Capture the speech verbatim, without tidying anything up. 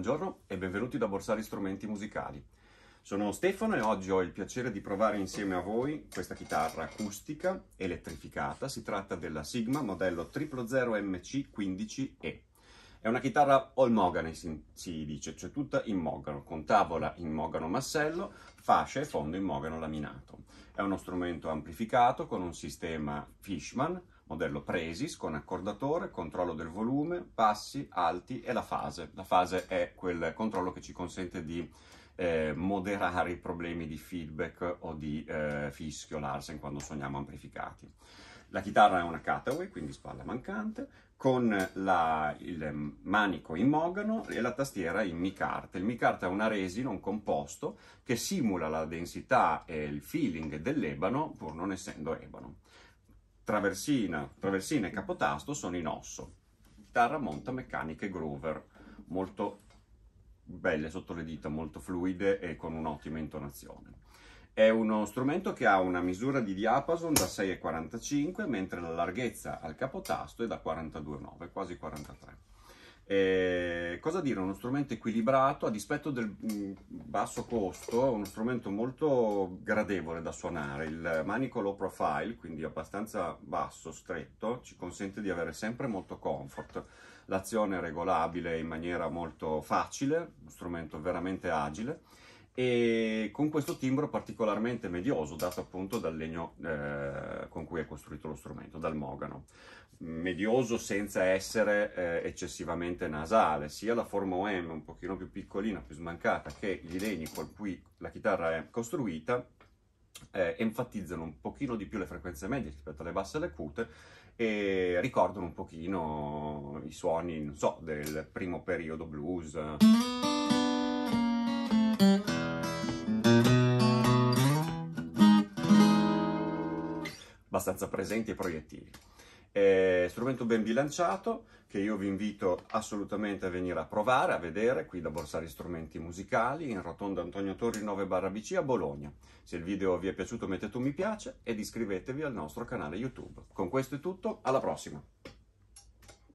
Buongiorno e benvenuti da Borsari Strumenti Musicali. Sono Stefano e oggi ho il piacere di provare insieme a voi questa chitarra acustica elettrificata. Si tratta della Sigma modello zero zero zero M C quindici E. È una chitarra all mogano, si dice, cioè tutta in mogano, con tavola in mogano massello, fascia e fondo in mogano laminato. È uno strumento amplificato con un sistema Fishman, modello Presys, con accordatore, controllo del volume, passi, alti e la fase. La fase è quel controllo che ci consente di eh, moderare i problemi di feedback o di eh, fischio Larsen quando suoniamo amplificati. La chitarra è una cutaway, quindi spalla mancante, con la, il manico in mogano e la tastiera in micarta. Il micarta è una resina, un composto, che simula la densità e il feeling dell'ebano, pur non essendo ebano. Traversina, traversina e capotasto sono in osso. Chitarra monta meccaniche Grover, molto belle sotto le dita, molto fluide e con un'ottima intonazione. È uno strumento che ha una misura di diapason da sei virgola quarantacinque, mentre la larghezza al capotasto è da quarantadue virgola nove, quasi quarantatré. E cosa dire, uno strumento equilibrato, a dispetto del basso costo, è uno strumento molto gradevole da suonare. Il manico low profile, quindi abbastanza basso, stretto, ci consente di avere sempre molto comfort. L'azione è regolabile in maniera molto facile, uno strumento veramente agile e con questo timbro particolarmente medioso, dato appunto dal legno eh, con cui è costruito lo strumento, dal mogano. Medioso senza essere eh, eccessivamente nasale, sia la forma O M un pochino più piccolina, più smancata, che gli legni con cui la chitarra è costruita eh, enfatizzano un pochino di più le frequenze medie rispetto alle basse e alle acute e ricordano un pochino i suoni, non so, del primo periodo blues. Abbastanza presenti e proiettili. Eh, strumento ben bilanciato che io vi invito assolutamente a venire a provare, a vedere qui da Borsari Strumenti Musicali in Rotonda Antonio Torri nove B C a Bologna. Se il video vi è piaciuto mettete un mi piace ed iscrivetevi al nostro canale YouTube. Con questo è tutto, alla prossima!